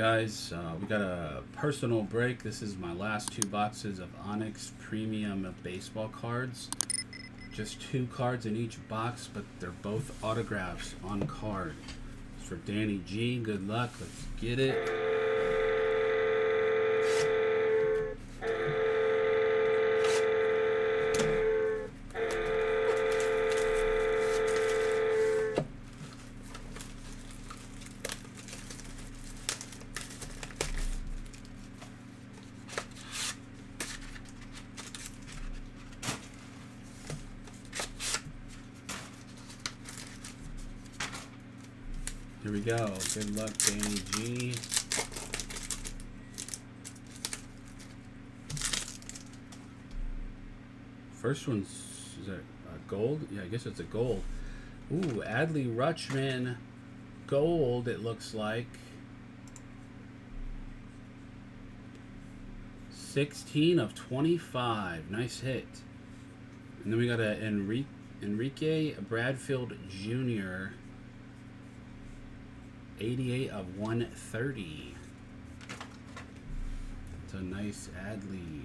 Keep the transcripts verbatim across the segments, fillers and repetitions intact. guys. Uh, we got a personal break. This is my last two boxes of Onyx Premium baseball cards. Just two cards in each box, but they're both autographs on card. It's for Danny G. Good luck. Let's get it. Here we go. Good luck, Danny G. First one's, is it a gold? Yeah, I guess it's a gold. Ooh, Adley Rutschman gold, it looks like. sixteen of twenty-five. Nice hit. And then we got a Enrique, Enrique Bradfield Junior eighty-eight of one thirty. It's a nice Adley.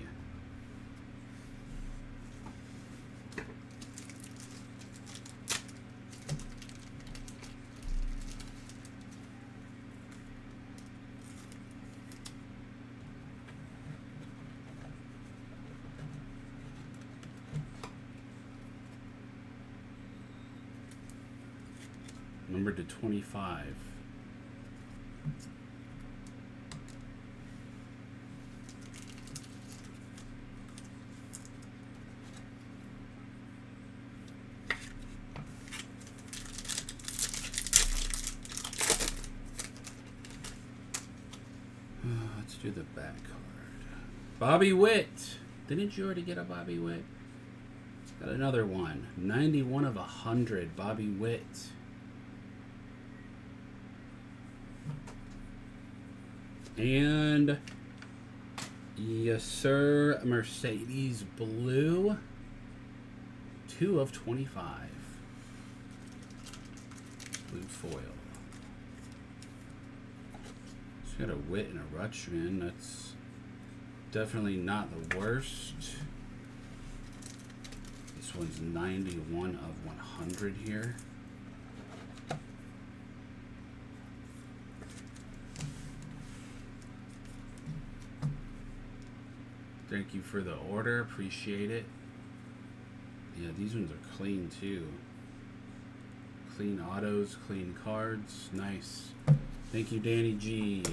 Numbered to twenty-five. Let's do the back card. Bobby Witt. Didn't you already get a Bobby Witt? Got another one. ninety-one of one hundred. Bobby Witt. And yes, sir, Mercedes Blue, two of twenty-five, blue foil. It's got a Witt and a Rutschman. That's definitely not the worst. This one's ninety-one of one hundred here. Thank you for the order. Appreciate it. Yeah, these ones are clean too. Clean autos, clean cards. Nice. Thank you, Danny G.